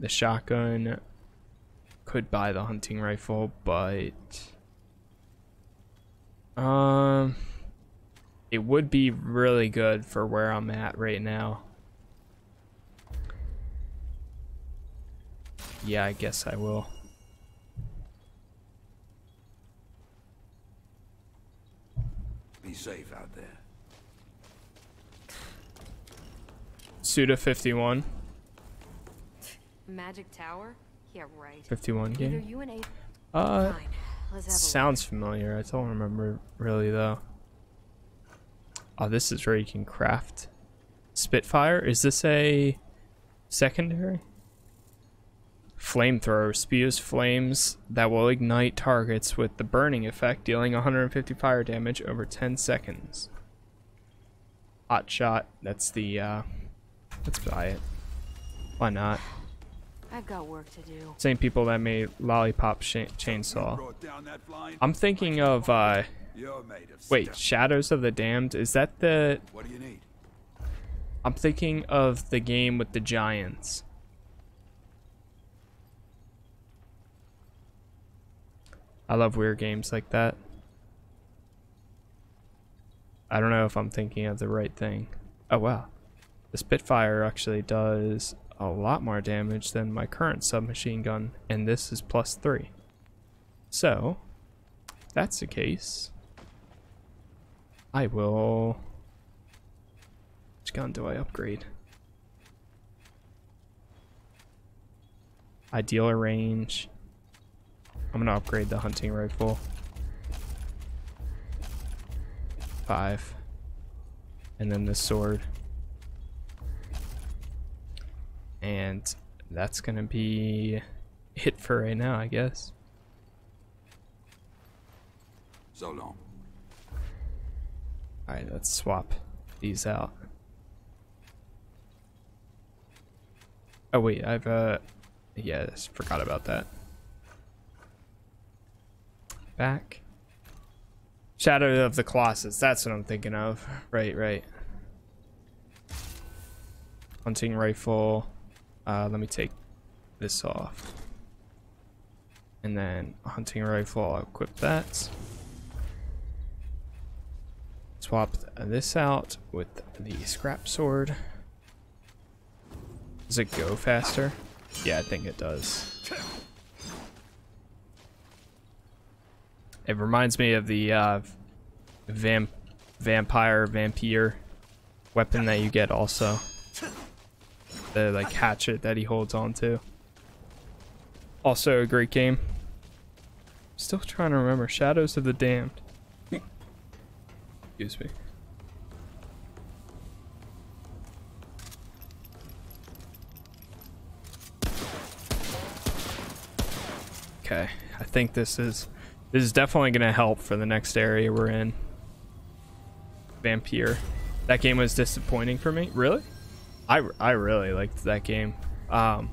The shotgun, could buy the hunting rifle, but it would be really good for where I'm at right now. Yeah, I guess I will. Be safe out there. Suda 51. Magic Tower? Yeah, right. 51 game. Sounds familiar. I don't remember really though. Oh, this is where you can craft Spitfire. Is this a secondary? Flamethrower spews flames that will ignite targets with the burning effect, dealing 150 fire damage over 10 seconds. Hot shot. That's the let's buy it. Why not? I've got work to do. Same people that made Lollipop Chainsaw. I'm thinking of wait, Shadows of the Damned. Is that the? What do you need? I'm thinking of the game with the giants. I love weird games like that. I don't know if I'm thinking of the right thing. Oh wow. The Spitfire actually does a lot more damage than my current submachine gun, and this is +3. So, if that's the case, I will... Which gun do I upgrade? Ideal range. I'm gonna upgrade the hunting rifle. 5. And then the sword. And that's gonna be it for right now, I guess. So long. Alright, let's swap these out. Oh wait, I've yeah, I forgot about that. Back. Shadow of the Colossus, that's what I'm thinking of. Right, right. Hunting rifle. Let me take this off. And then hunting rifle, I'll equip that. Swap this out with the scrap sword. Does it go faster? Yeah, I think it does. It reminds me of the Vampyr weapon that you get also. The like hatchet that he holds on to. Also a great game. Still trying to remember Shadows of the Damned. Excuse me. Okay, I think this is definitely gonna help for the next area we're in. Vampyr. That game was disappointing for me. Really? I really liked that game. I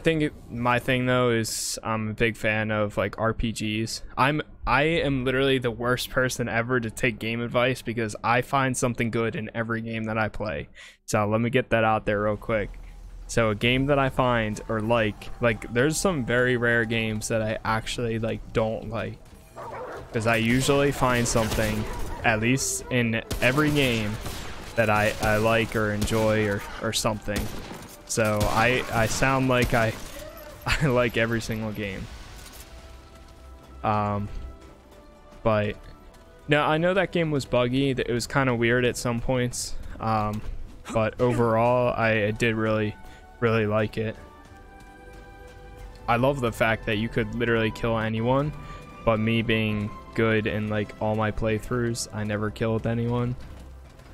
think my thing though is I'm a big fan of like RPGs. I am literally the worst person ever to take game advice because I find something good in every game that I play. So let me get that out there real quick. So a game that I find or like there's some very rare games that I actually like don't like because I usually find something at least in every game that I like or enjoy or something. So I sound like I like every single game. But no, I know that game was buggy. It was kind of weird at some points. But overall, I did really like it. I love the fact that you could literally kill anyone, but me being good in like all my playthroughs, I never killed anyone.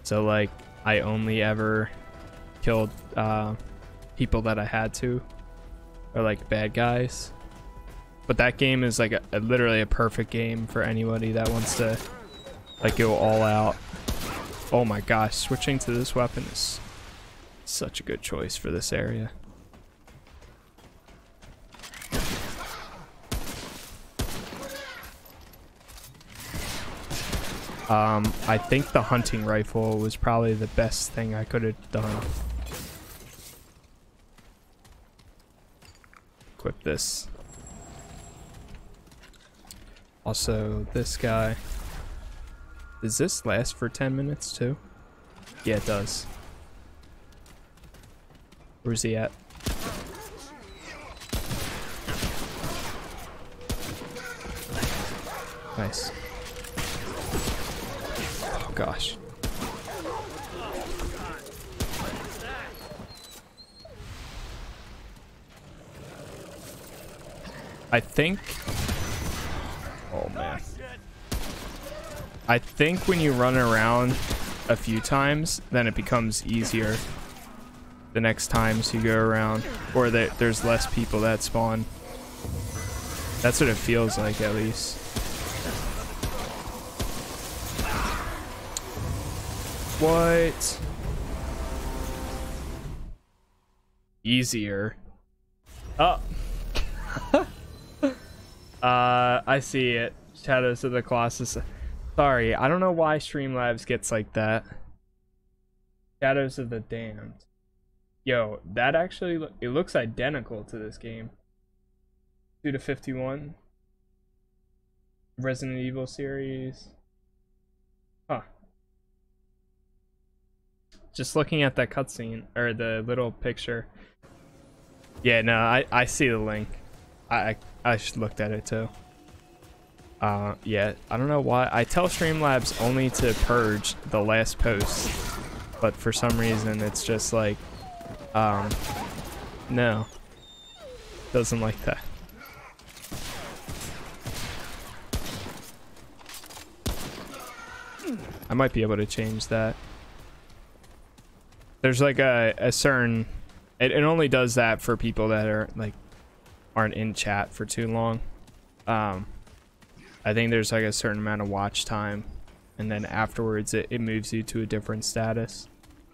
So like I only ever killed people that I had to, or like bad guys. But that game is like a literally a perfect game for anybody that wants to like go all out. Oh my gosh, switching to this weapon is such a good choice for this area. I think the hunting rifle was probably the best thing I could have done. equip this. Also, this guy. Does this last for 10 minutes too? Yeah, it does. Where's he at? Nice. Oh gosh. I think. Oh man. I think when you run around a few times, then it becomes easier the next times you go around, or that there's less people that spawn. That's what it feels like, at least. What? Easier. Oh. I see it. Shadows of the Colossus. Sorry, I don't know why StreamLabs gets like that. Shadows of the Damned. Yo, that actually, it looks identical to this game. Suda 51. Resident Evil series. Huh. Just looking at that cutscene, or the little picture. Yeah, no, I see the link. I just looked at it too. Yeah, I don't know why. I tell StreamLabs only to purge the last post, but for some reason it's just like, no, doesn't like that. I might be able to change that. There's like a certain, it only does that for people that are like, aren't in chat for too long. I think there's like a certain amount of watch time, and then afterwards it moves you to a different status,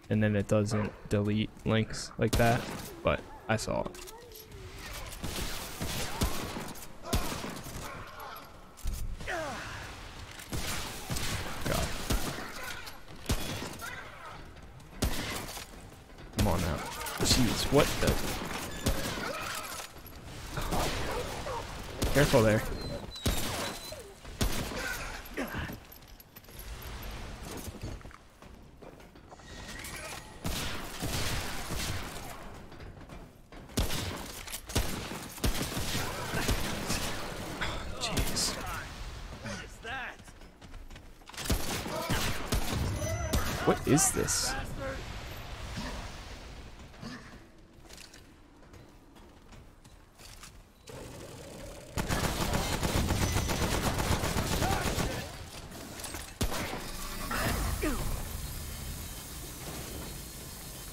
and then it doesn't delete links like that, but I saw it. God. Come on now. Jeez, what the? Careful there. Is this?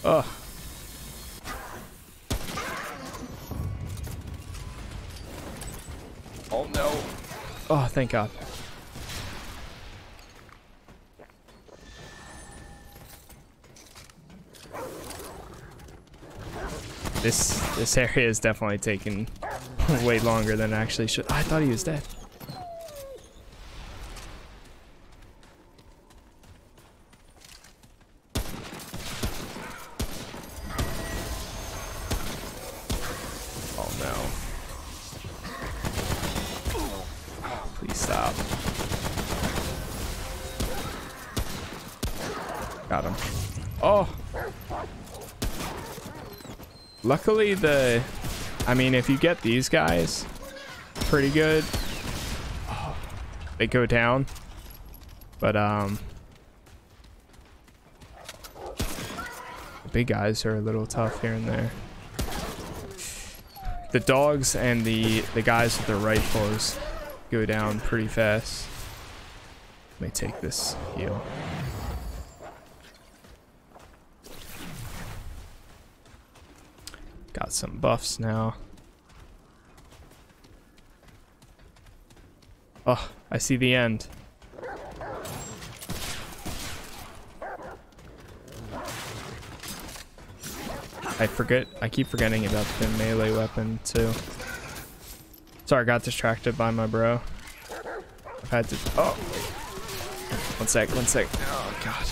Ugh. Oh no. Oh, thank God. This area is definitely taking way longer than it actually should. I thought he was dead. Oh no. Oh, please stop. Got him. Oh! Luckily, I mean, if you get these guys pretty good, oh, they go down, but the big guys are a little tough here and there. The dogs and the guys with the rifles go down pretty fast. Let me take this heal. Got some buffs now. Oh, I see the end. I keep forgetting about the melee weapon too. Sorry, I got distracted by my bro. I've had to, oh. One sec. Oh God.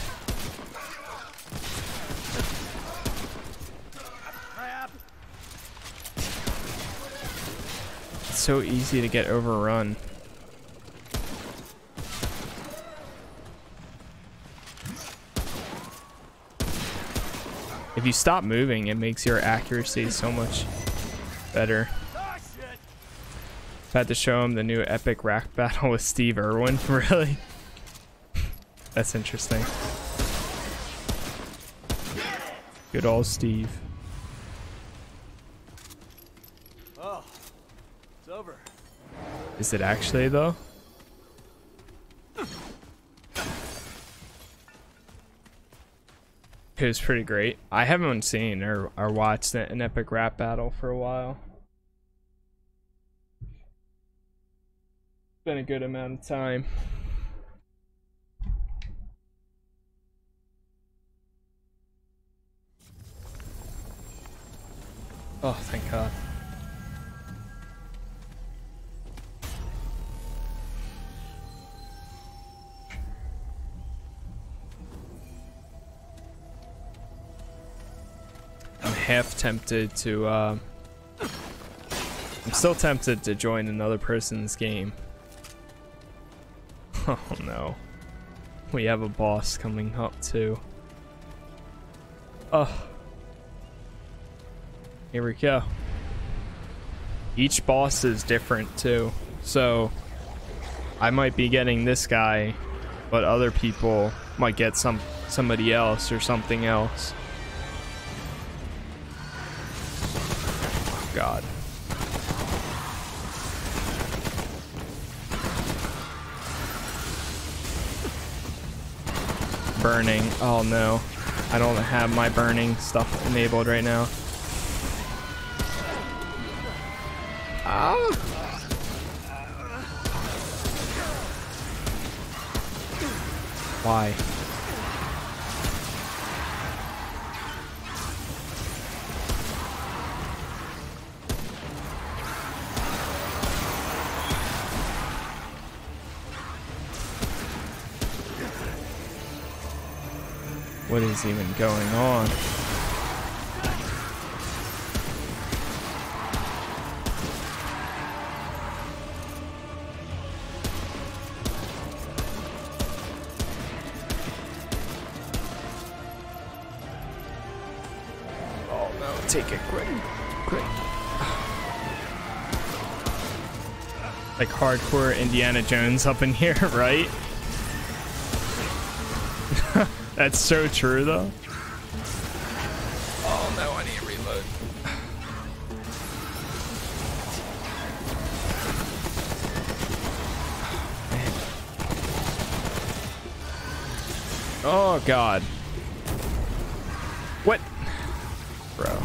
so easy to get overrun. If you stop moving, it makes your accuracy so much better. I've had to show him the new epic rack battle with Steve Irwin. Really? That's interesting. Good old Steve. Oh, it's over. Is it actually though? It was pretty great. I haven't seen or watched an epic rap battle for a while. It's been a good amount of time. Oh, thank God. I'm half tempted to, I'm still tempted to join another person's game. Oh no. We have a boss coming up too. Oh. Here we go. Each boss is different too. So I might be getting this guy, but other people might get somebody else or something else. Oh, God. Burning. Oh no. I don't have my burning stuff enabled right now. Why? What is even going on? Take it quick. Like hardcore Indiana Jones up in here, right? That's so true though. Oh no, I need to reload. Man. Oh God. What? Bro.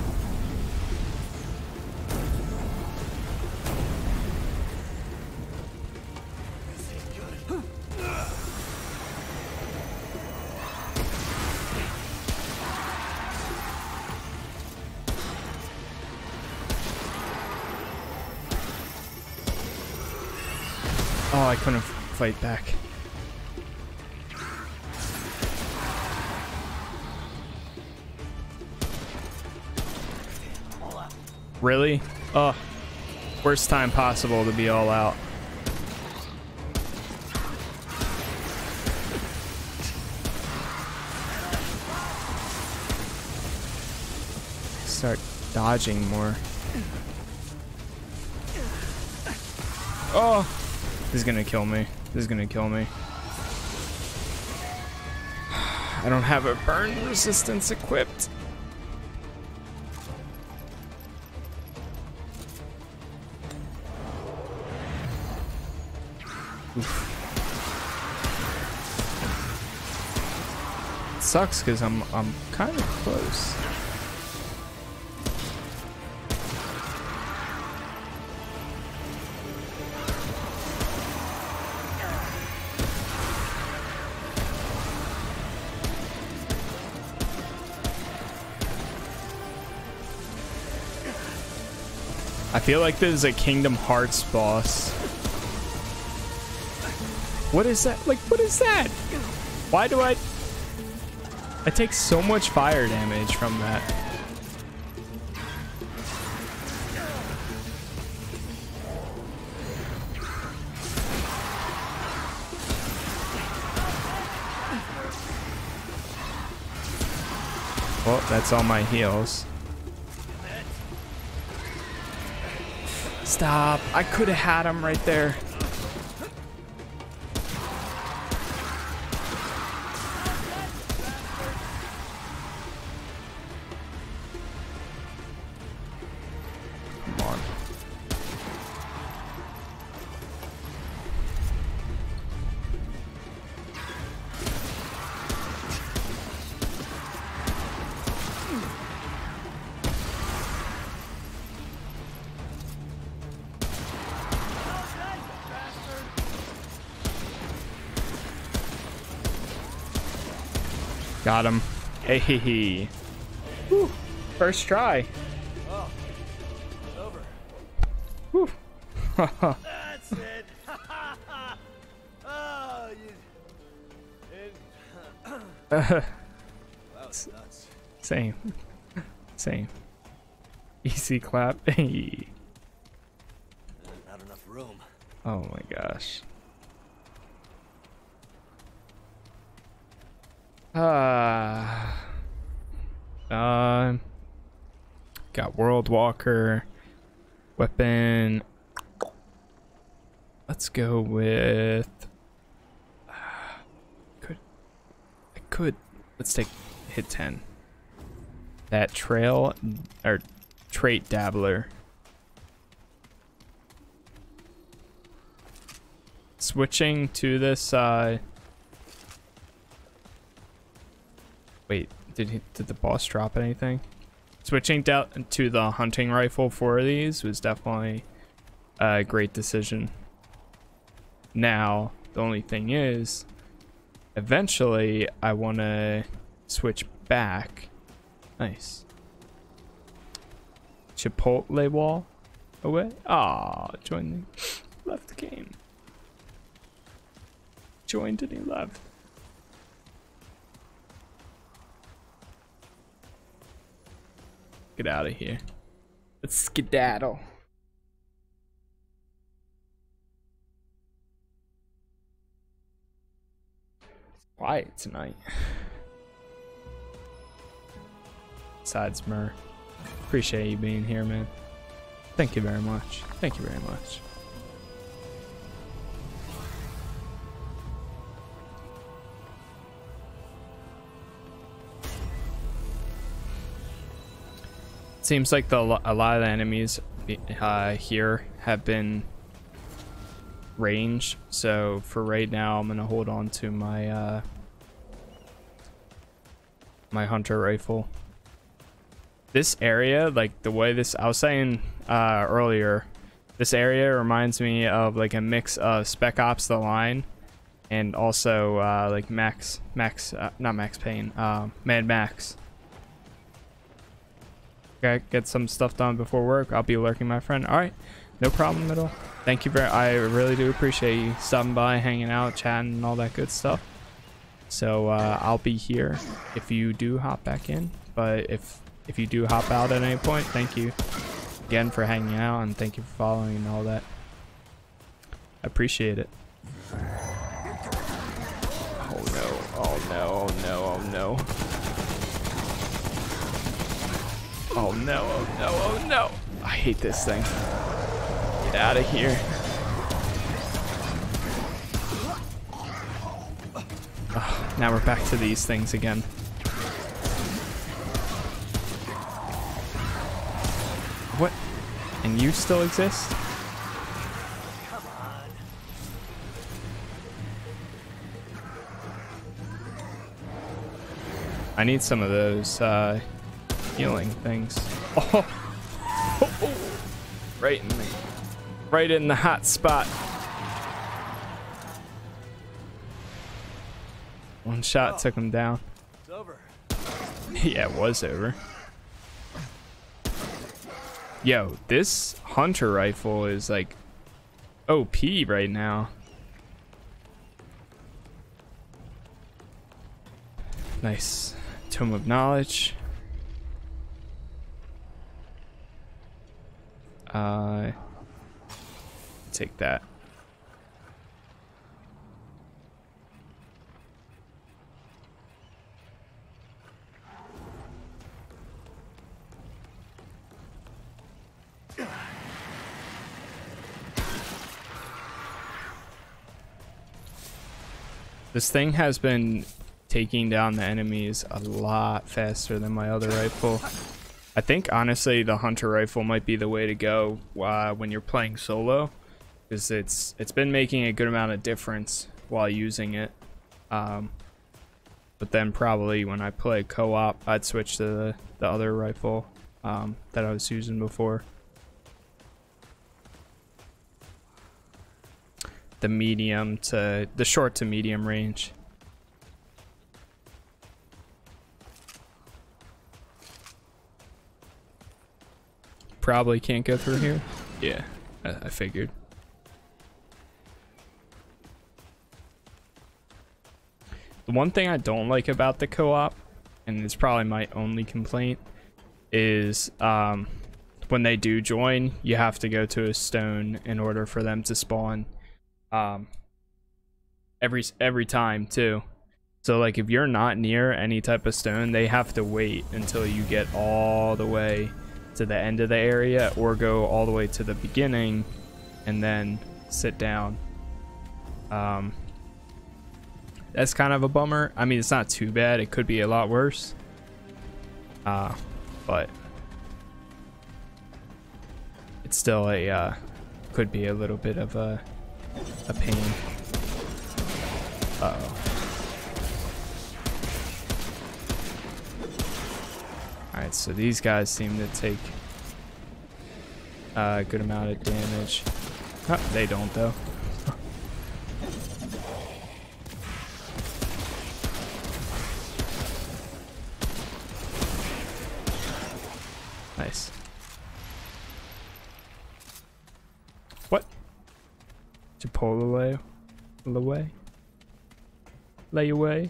Oh, I couldn't fight back. Really? Oh, worst time possible to be all out. Start dodging more. Oh, this is gonna kill me. This is gonna kill me. I don't have a burn resistance equipped. Oof. It sucks because I'm kind of close. I feel like this is a Kingdom Hearts boss. What is that? Like, what is that? Why do I take so much fire damage from that. Oh, that's on my heels. Stop. I could have had him right there. Come on. Got him. Hey, hee, hee. Whew. First try. Oh, it's over. Whew. That's it. Oh, you... that was nuts. Same. Same. Easy clap. Hey. Not enough room. Oh my gosh. Got World Walker, weapon. Let's go with. I could. Let's take hit 10. That trail or trait dabbler. Switching to this. Wait, did the boss drop anything? Switching down to the hunting rifle for these was definitely a great decision. Now, the only thing is, eventually I want to switch back. Nice. Chipotle wall away. Ah, joined. Left the game. Joined and he left. Get out of here. Let's skedaddle. It's quiet tonight. Besides Murr. Appreciate you being here, man. Thank you very much. Thank you very much. Seems like a lot of the enemies here have been ranged, so for right now I'm gonna hold on to my my hunter rifle. This area, like the way this, I was saying earlier, this area reminds me of like a mix of Spec Ops: The Line and also like Mad Max. I get some stuff done before work. I'll be lurking, my friend. All right, no problem at all. Thank you very. I really do appreciate you stopping by, hanging out, chatting, and all that good stuff. So I'll be here if you do hop back in. But if you do hop out at any point, thank you again for hanging out and thank you for following and all that. I appreciate it. Oh no! Oh no! Oh no! Oh no! Oh no, oh no, oh no. I hate this thing. Get out of here. Oh, now we're back to these things again. What? And you still exist? Come on. I need some of those, healing things. Oh. Oh, oh, right in me, right in the hot spot. One shot took him down. It's over. Yeah, it was over. Yo, this hunter rifle is like OP right now. Nice. Tome of Knowledge. Take that. This thing has been taking down the enemies a lot faster than my other rifle. I think honestly the hunter rifle might be the way to go when you're playing solo, because it's been making a good amount of difference while using it. But then probably when I play co-op, I'd switch to the other rifle that I was using before. The short to medium range. Probably can't go through here. Yeah, I figured. The one thing I don't like about the co-op, and it's probably my only complaint, is when they do join, you have to go to a stone in order for them to spawn every time too. So like if you're not near any type of stone, they have to wait until you get all the way to the end of the area, or go all the way to the beginning and then sit down. That's kind of a bummer. I mean, it's not too bad. It could be a lot worse. But it's still a could be a little bit of a pain. Uh-oh. Alright, so these guys seem to take a good amount of damage. Oh, they don't, though. Nice. What? To pull away? Lay away?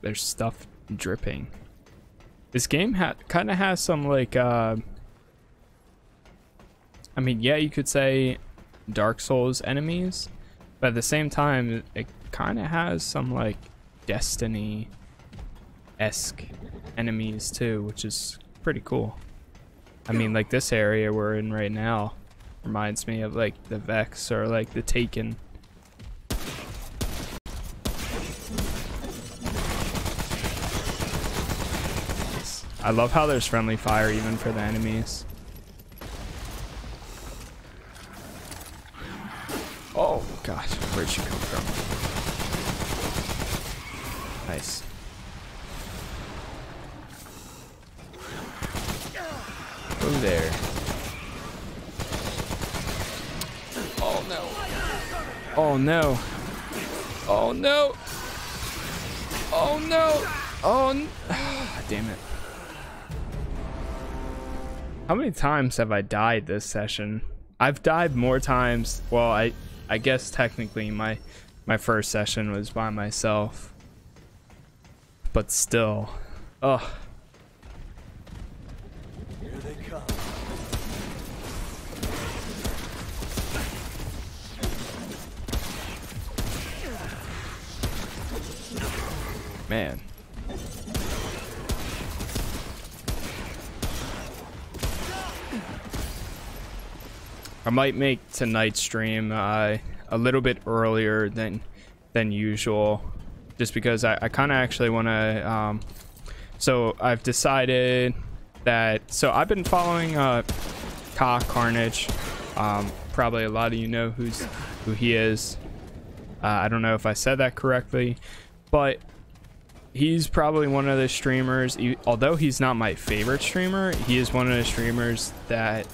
There's stuff dripping. This game kind of has some like I mean, yeah, you could say Dark Souls enemies, but at the same time it kind of has some like Destiny-esque enemies too, which is pretty cool. I mean, like this area we're in right now reminds me of like the Vex or like the Taken. I love how there's friendly fire even for the enemies. Oh gosh, where'd she come from? Nice. Go there. Oh no. Oh no. Oh no. Oh no. Oh no. Damn it. How many times have I died this session? I've died more times. Well, I guess technically my first session was by myself, but still, ugh. Here they come. Man. I might make tonight's stream a little bit earlier than usual, just because I kind of actually want to. So I've decided that. So I've been following Ka Carnage. Probably a lot of you know who he is. I don't know if I said that correctly, but he's probably one of the streamers. Although he's not my favorite streamer, he is one of the streamers that.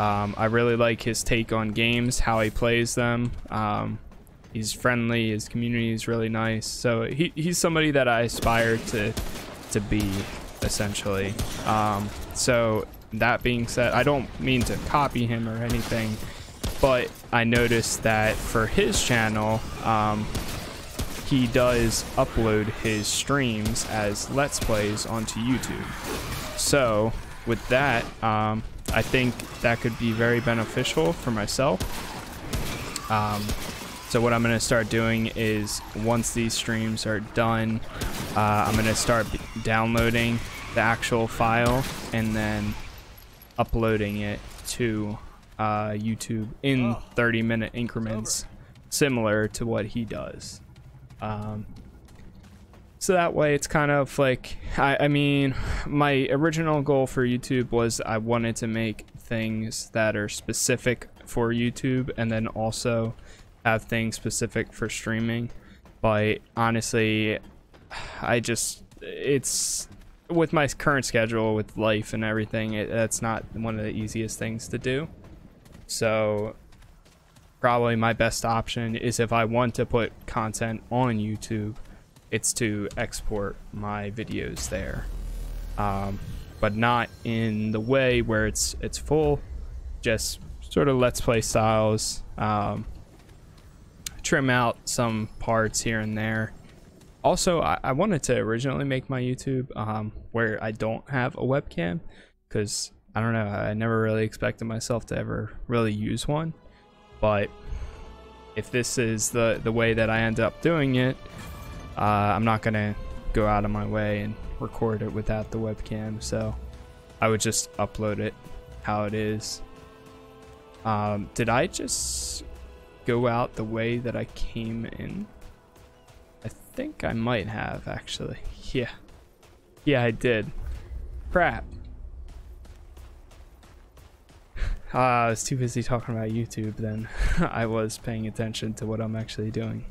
I really like his take on games, how he plays them. He's friendly, his community is really nice. So he's somebody that I aspire to be, essentially. So that being said, I don't mean to copy him or anything, but I noticed that for his channel, he does upload his streams as Let's Plays onto YouTube. So with that, I think that could be very beneficial for myself. So what I'm going to start doing is once these streams are done, I'm going to start downloading the actual file and then uploading it to YouTube in 30-minute increments, similar to what he does. So that way it's kind of like, I mean, my original goal for YouTube was I wanted to make things that are specific for YouTube and then also have things specific for streaming. But honestly, I just, it's with my current schedule with life and everything, that's not one of the easiest things to do. So probably my best option is, if I want to put content on YouTube, it's to export my videos there, but not in the way where it's full, just sort of let's play styles, trim out some parts here and there. Also, I wanted to originally make my YouTube where I don't have a webcam, because I don't know, I never really expected myself to ever really use one. But if this is the way that I end up doing it, I'm not gonna go out of my way and record it without the webcam, so I would just upload it how it is. Did I just go out the way that I came in? I think I might have, actually. Yeah. Yeah, I did. Crap. I was too busy talking about YouTube then. I was paying attention to what I'm actually doing.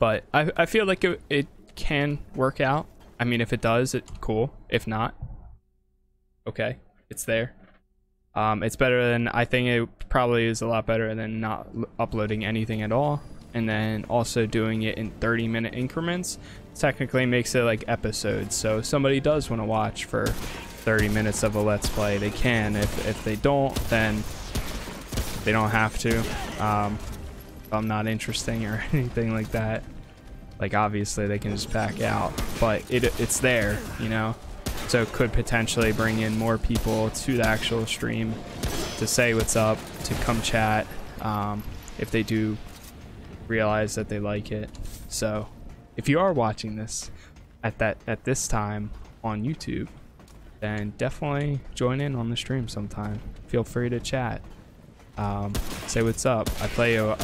But I feel like it can work out. I mean, if it does, it's cool. If not, okay, it's there. It's better than, I think it probably is a lot better than not uploading anything at all. And then also doing it in 30-minute increments technically makes it like episodes. So if somebody does want to watch for 30 minutes of a let's play, they can. If they don't, then they don't have to. I'm not interesting or anything like that, like obviously they can just back out, but it's there, you know, so it could potentially bring in more people to the actual stream to say what's up, to come chat, if they do realize that they like it. So if you are watching this at this time on YouTube, then definitely join in on the stream sometime. Feel free to chat. Say what's up. I play a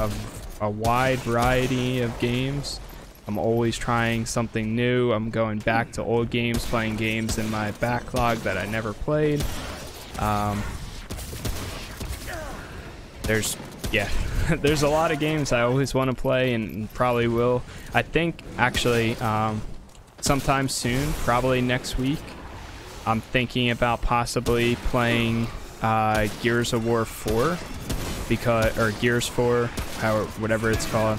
wide variety of games. I'm always trying something new. I'm going back to old games, playing games in my backlog that I never played. There's a lot of games I always want to play and probably will. I think actually sometime soon, probably next week, I'm thinking about possibly playing Gears of War 4, because, or Gears 4, whatever it's called.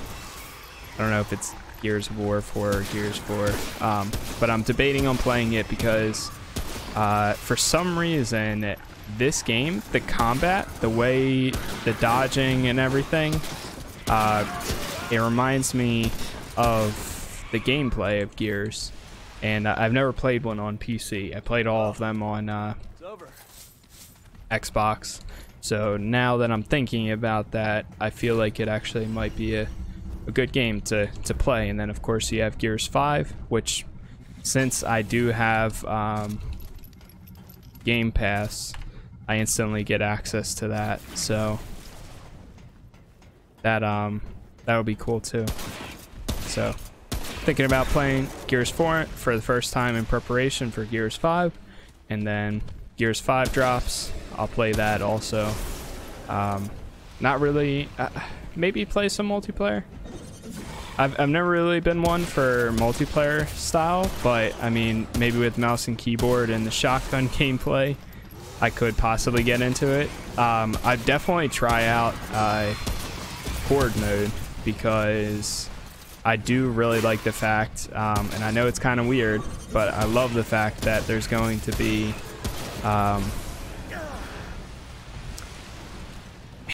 I don't know if it's Gears of War 4 or Gears 4, but I'm debating on playing it because for some reason this game, the combat, the way, the dodging and everything, it reminds me of the gameplay of Gears. And I've never played one on PC. I played all of them on Xbox. So now that I'm thinking about that, I feel like it actually might be a good game to play. And then of course you have Gears 5, which, since I do have Game Pass, I instantly get access to that. So that would be cool too. So thinking about playing Gears 4 for the first time in preparation for Gears 5, and then Gears 5 drops, I'll play that also. Not really, maybe play some multiplayer. I've never really been one for multiplayer style, but I mean, maybe with mouse and keyboard and the shotgun gameplay, I could possibly get into it. I'd definitely try out horde mode, because I do really like the fact, and I know it's kind of weird, but I love the fact that there's going to be